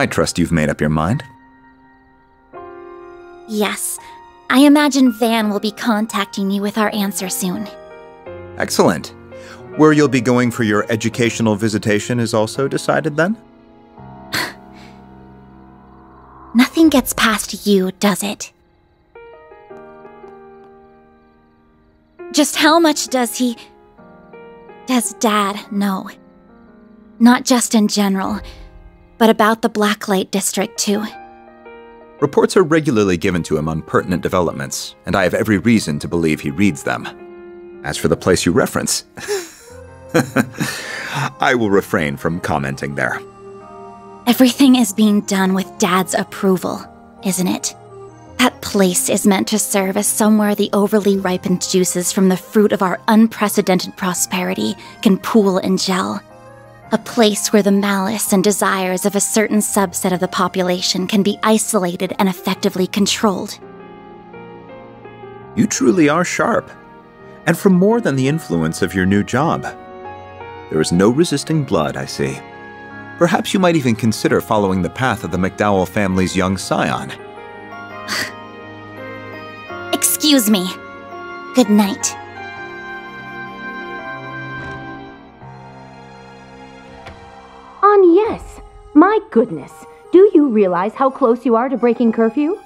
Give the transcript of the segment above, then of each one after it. I trust you've made up your mind. Yes. I imagine Van will be contacting you with our answer soon. Excellent. Where you'll be going for your educational visitation is also decided then? Nothing gets past you, does it? Just how much does Dad know? Not just in general, but about the Blacklight District too. Reports are regularly given to him on pertinent developments, and I have every reason to believe he reads them. As for the place you reference, I will refrain from commenting there. Everything is being done with Dad's approval, isn't it? That place is meant to serve as somewhere the overly ripened juices from the fruit of our unprecedented prosperity can pool and gel. A place where the malice and desires of a certain subset of the population can be isolated and effectively controlled. You truly are sharp, and from more than the influence of your new job. There is no resisting blood, I see. Perhaps you might even consider following the path of the McDowell family's young scion. Excuse me. Good night. Yes, my goodness. Do you realize how close you are to breaking curfew?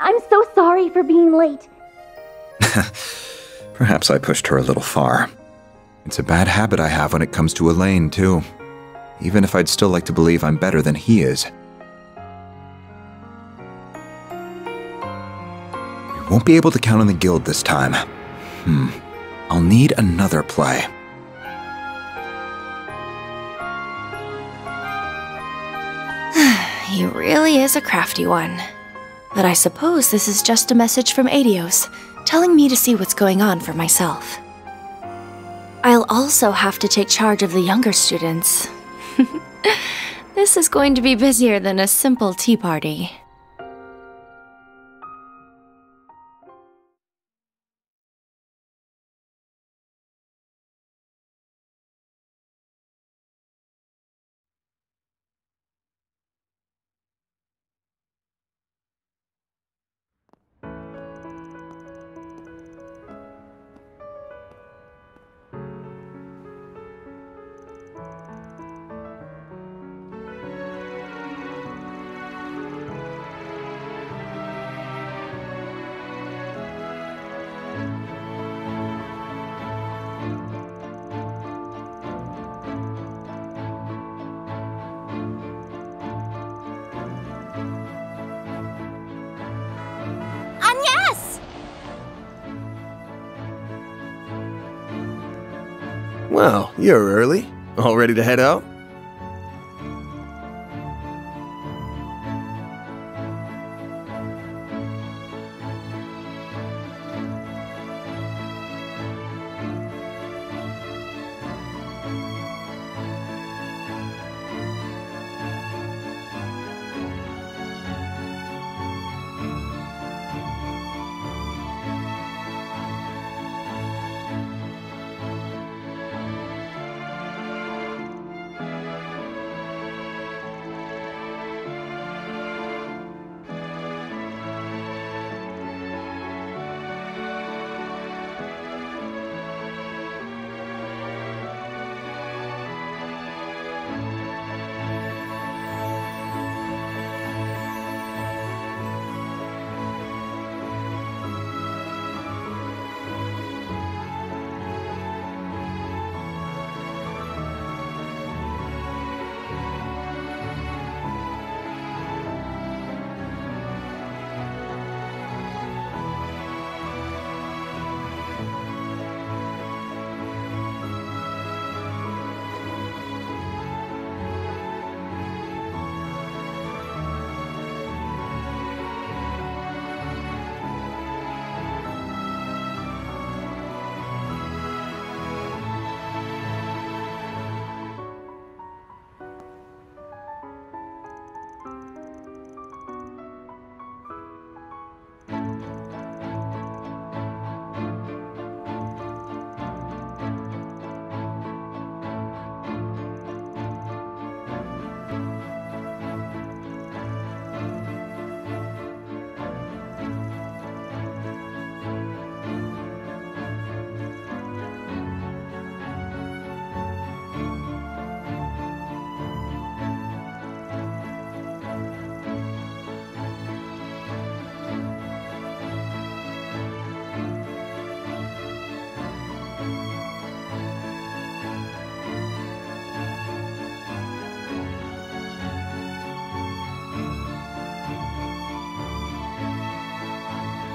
I'm so sorry for being late. Perhaps I pushed her a little far. It's a bad habit I have when it comes to Elaine, too. Even if I'd still like to believe I'm better than he is. We won't be able to count on the guild this time. I'll need another play. He really is a crafty one. But I suppose this is just a message from Adios, telling me to see what's going on for myself. I'll also have to take charge of the younger students. This is going to be busier than a simple tea party. Well, you're early. All ready to head out?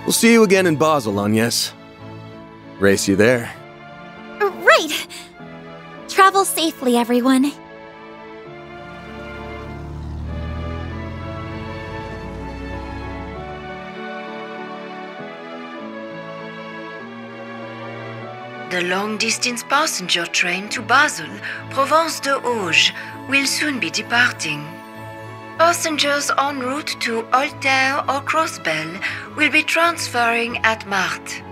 We'll see you again in Basel, Agnes. Race you there. Right! Travel safely, everyone. The long-distance passenger train to Basel, Provence de Hauge, will soon be departing. Passengers en route to Altair or Crossbell will be transferring at Marte.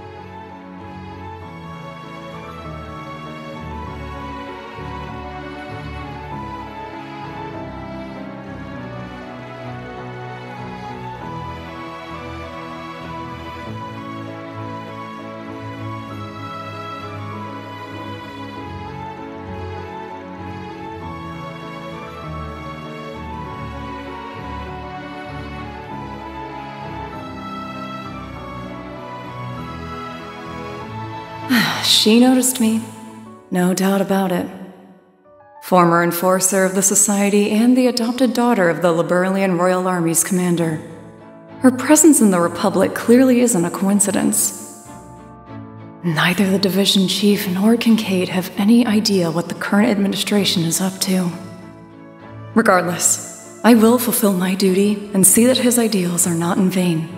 She noticed me, no doubt about it. Former enforcer of the society and the adopted daughter of the Liberlian Royal Army's commander. Her presence in the Republic clearly isn't a coincidence. Neither the division chief nor Kincaid have any idea what the current administration is up to. Regardless, I will fulfill my duty and see that his ideals are not in vain.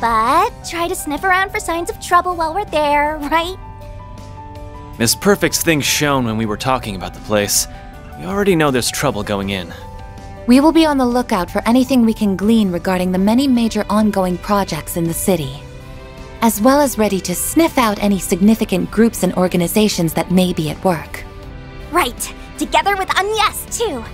But try to sniff around for signs of trouble while we're there, right? Miss Perfect's thing shone when we were talking about the place. We already know there's trouble going in. We will be on the lookout for anything we can glean regarding the many major ongoing projects in the city, as well as ready to sniff out any significant groups and organizations that may be at work. Right, together with Agnès, too.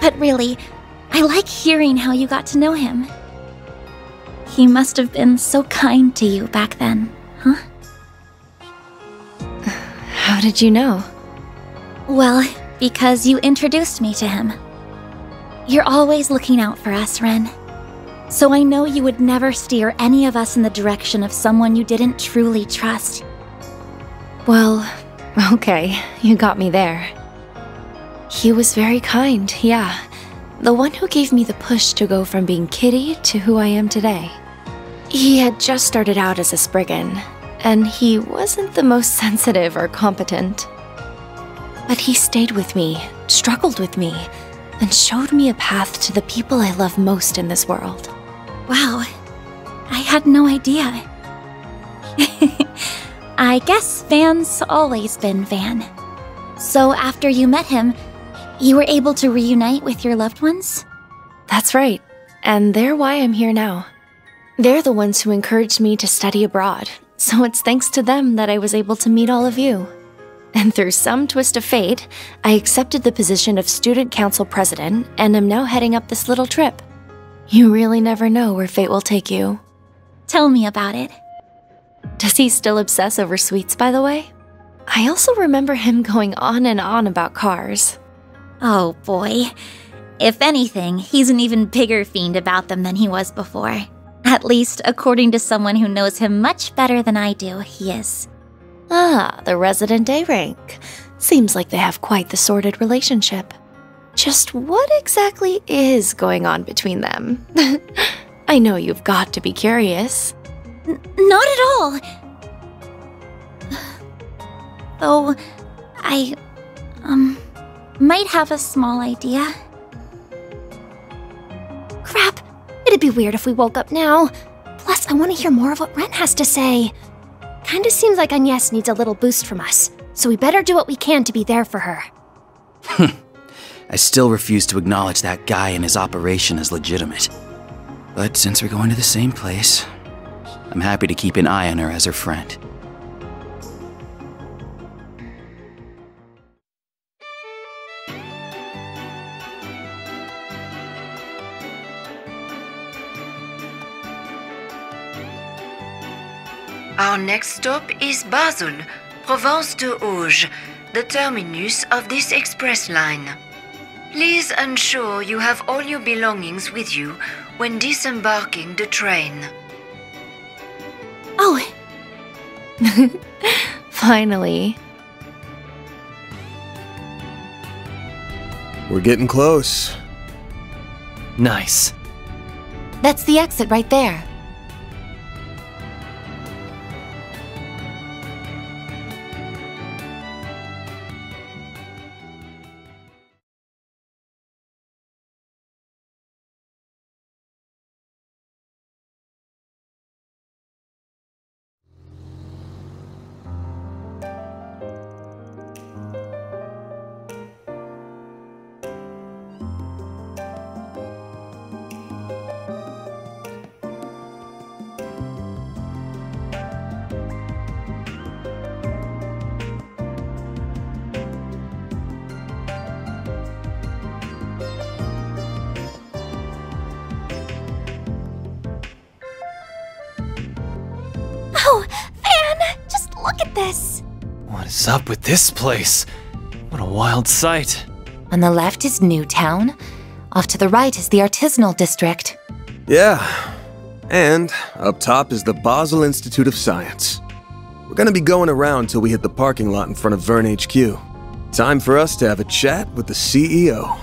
But really, I like hearing how you got to know him. He must have been so kind to you back then, huh? How did you know? Well, because you introduced me to him. You're always looking out for us, Ren. So I know you would never steer any of us in the direction of someone you didn't truly trust. Well, okay, you got me there. He was very kind, yeah. The one who gave me the push to go from being Kitty to who I am today. He had just started out as a Spriggan, and he wasn't the most sensitive or competent. But he stayed with me, struggled with me, and showed me a path to the people I love most in this world. Wow, I had no idea. I guess Van's always been Van. So after you met him, you were able to reunite with your loved ones? That's right, and they're why I'm here now. They're the ones who encouraged me to study abroad, so it's thanks to them that I was able to meet all of you. and through some twist of fate, I accepted the position of student council president and am now heading up this little trip. You really never know where fate will take you. Tell me about it. Does he still obsess over sweets, by the way? I also remember him going on and on about cars. Oh boy. If anything, he's an even bigger fiend about them than he was before. At least, according to someone who knows him much better than I do, he is. Ah, the resident A-rank. Seems like they have quite the sordid relationship. Just what exactly is going on between them? I know you've got to be curious. Not at all! Though, I, might have a small idea. Crap! It'd be weird if we woke up now. Plus, I want to hear more of what Brent has to say. Kinda seems like Agnès needs a little boost from us, so we better do what we can to be there for her. I still refuse to acknowledge that guy and his operation as legitimate. But since we're going to the same place, I'm happy to keep an eye on her as her friend. Our next stop is Basel, Provence de Auge, the terminus of this express line. Please ensure you have all your belongings with you when disembarking the train. Oh! Finally. We're getting close. Nice. That's the exit right there. Up with this place? What a wild sight. On the left is Newtown. Off to the right is the Artisanal District. Yeah. And up top is the Basel Institute of Science. We're gonna be going around till we hit the parking lot in front of Vern HQ. Time for us to have a chat with the CEO.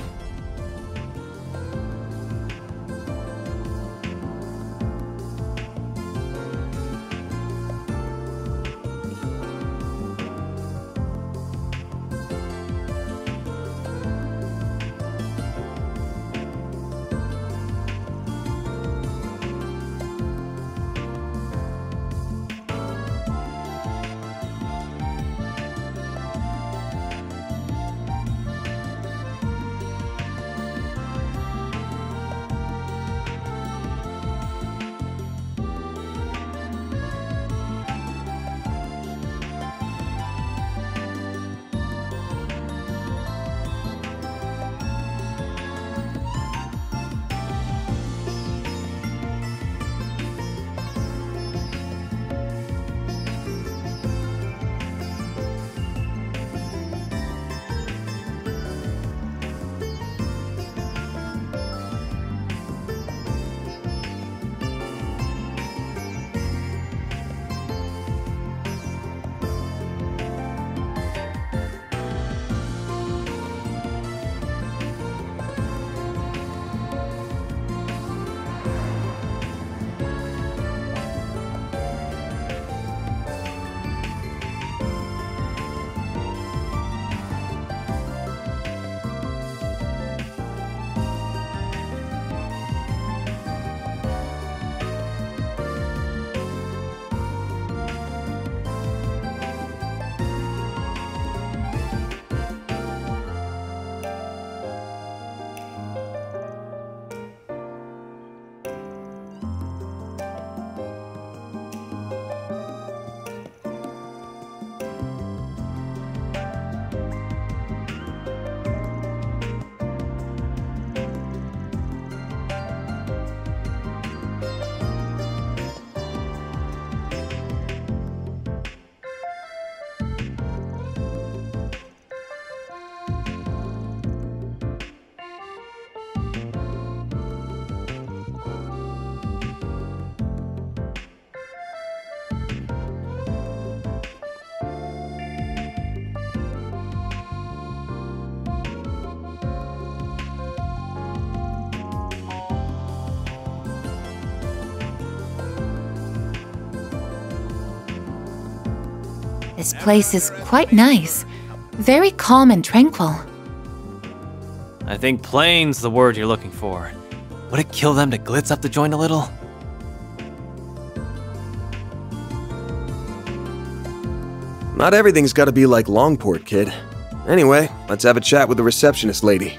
This place is quite nice. Very calm and tranquil. I think plane's the word you're looking for. Would it kill them to glitz up the joint a little? Not everything's gotta be like Longport, kid. Anyway, let's have a chat with the receptionist lady.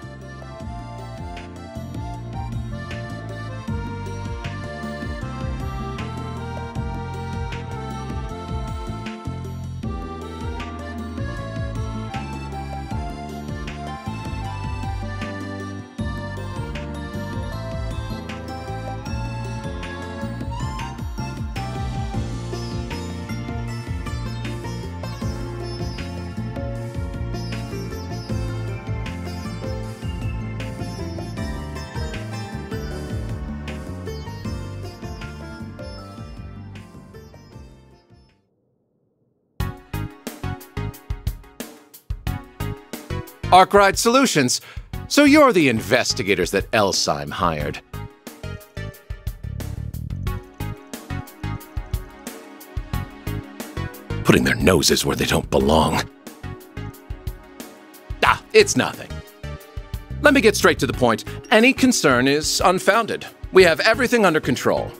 Ark Ride Solutions, so you're the investigators that Elsheim hired. Putting their noses where they don't belong. Ah, it's nothing. Let me get straight to the point. Any concern is unfounded. We have everything under control.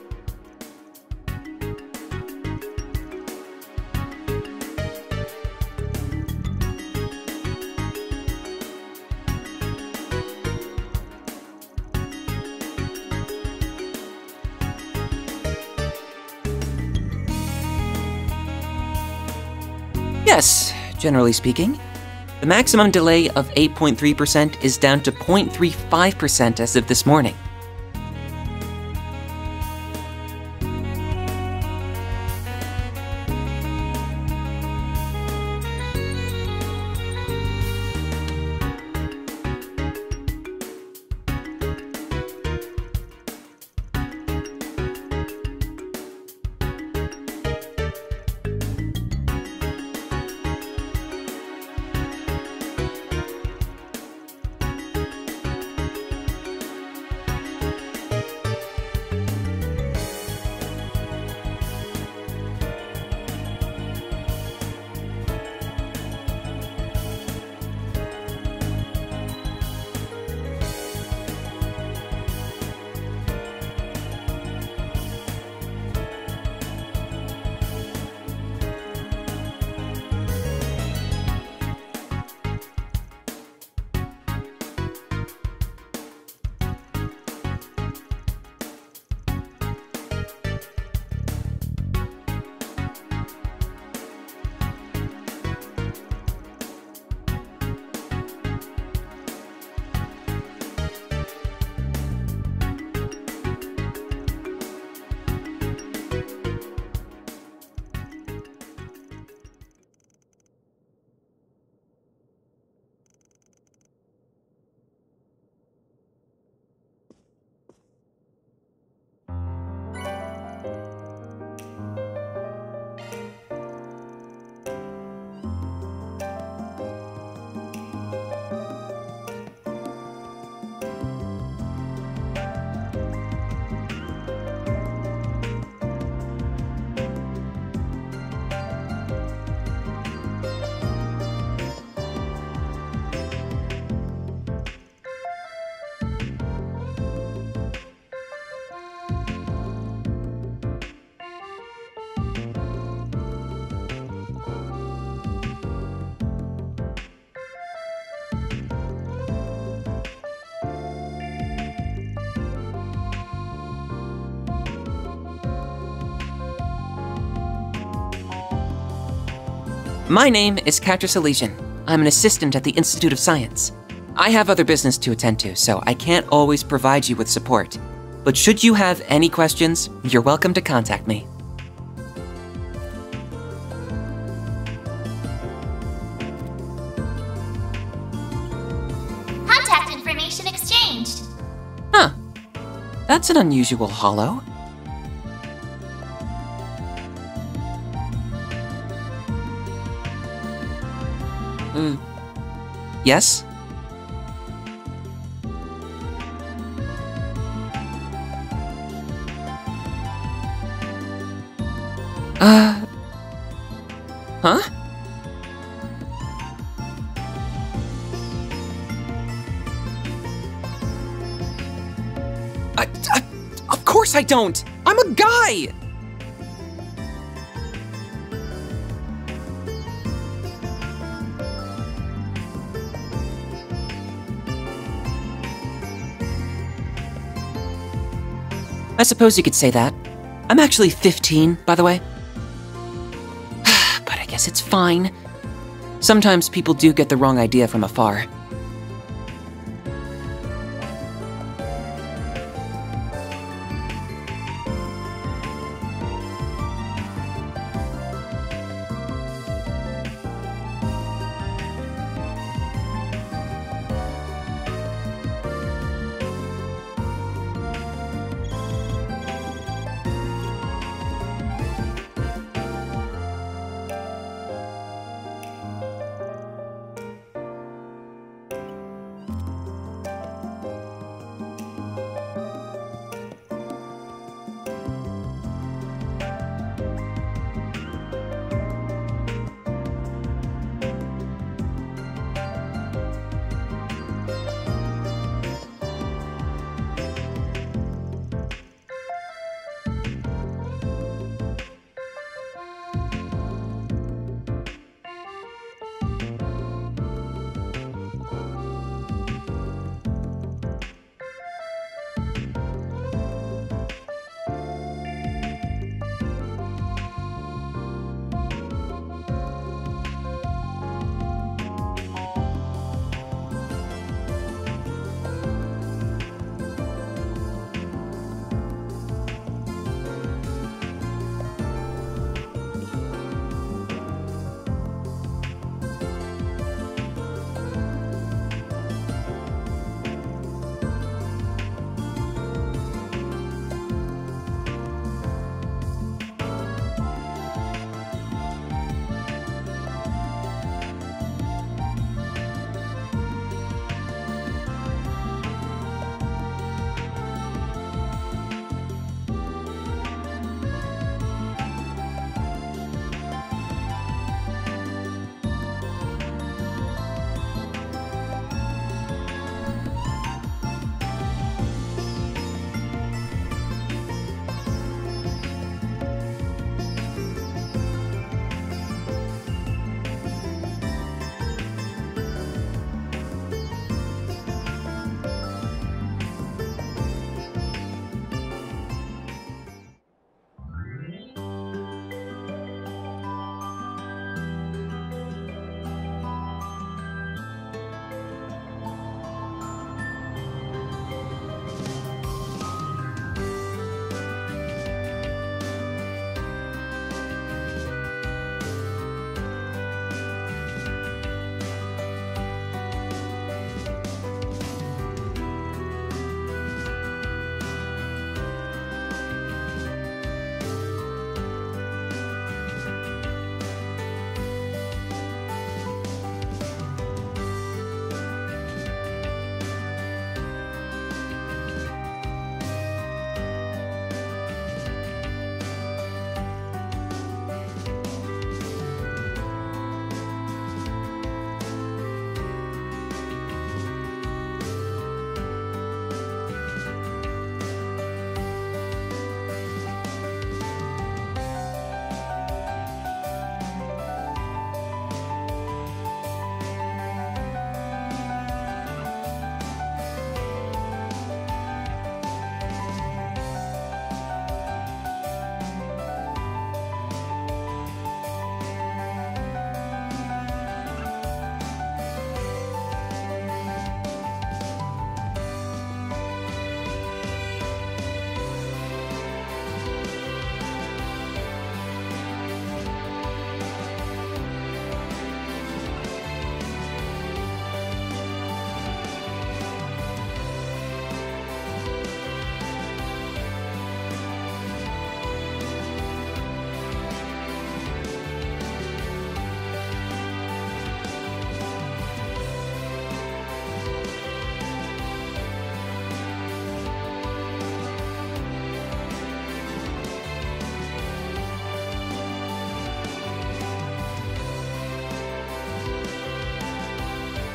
Yes, generally speaking. The maximum delay of 8.3% is down to 0.35% as of this morning. My name is Katrien Elysian. I'm an assistant at the Institute of Science. I have other business to attend to, so I can't always provide you with support. But should you have any questions, you're welcome to contact me. Contact information exchanged. Huh. That's an unusual hollow. Yes? Huh? Of course I don't! I'm a guy! I suppose you could say that. I'm actually 15, by the way. But I guess it's fine. Sometimes people do get the wrong idea from afar.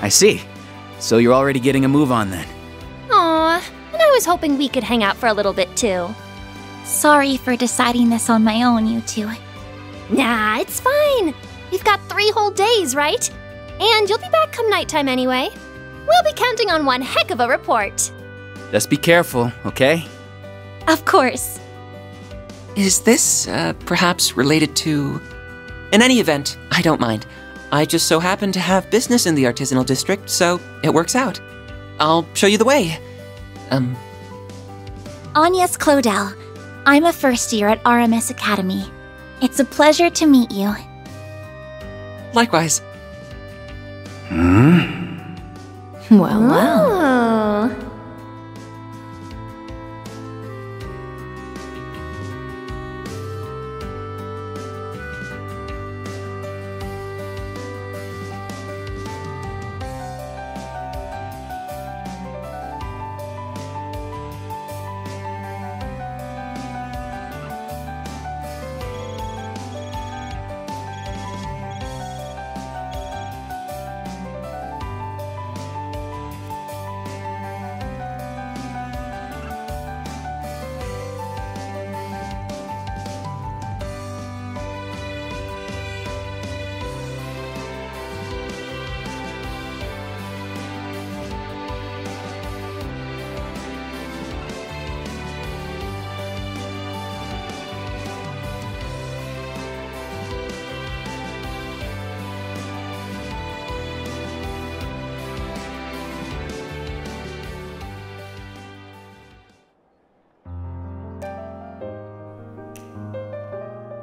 I see. So you're already getting a move on then. Aw, and I was hoping we could hang out for a little bit, too. Sorry for deciding this on my own, you two. Nah, it's fine. We've got 3 whole days, right? And you'll be back come nighttime anyway. We'll be counting on one heck of a report. Just be careful, okay? Of course. Is this, perhaps related to... In any event, I don't mind. I just so happen to have business in the artisanal district, so it works out. I'll show you the way. Anyas Clodel. I'm a first year at RMS Academy. It's a pleasure to meet you. Likewise. Hmm? Well, well. Oh.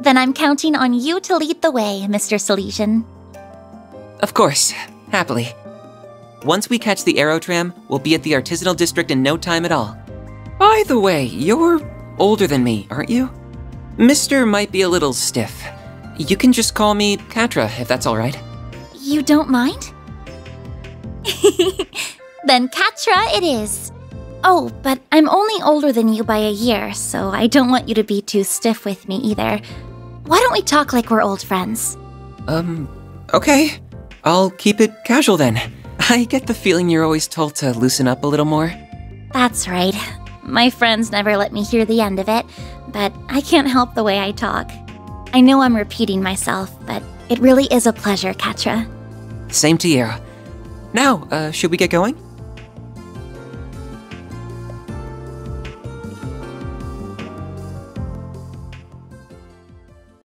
Then I'm counting on you to lead the way, Mr. Salesian. Of course, happily. Once we catch the Aerotram, we'll be at the Artisanal District in no time at all. By the way, you're older than me, aren't you? Mister might be a little stiff. You can just call me Katra, if that's all right. You don't mind? Then Katra it is. Oh, but I'm only older than you by a year, so I don't want you to be too stiff with me either. Why don't we talk like we're old friends? Okay. I'll keep it casual then. I get the feeling you're always told to loosen up a little more. That's right. My friends never let me hear the end of it, but I can't help the way I talk. I know I'm repeating myself, but it really is a pleasure, Katra. Same to you. Now, should we get going?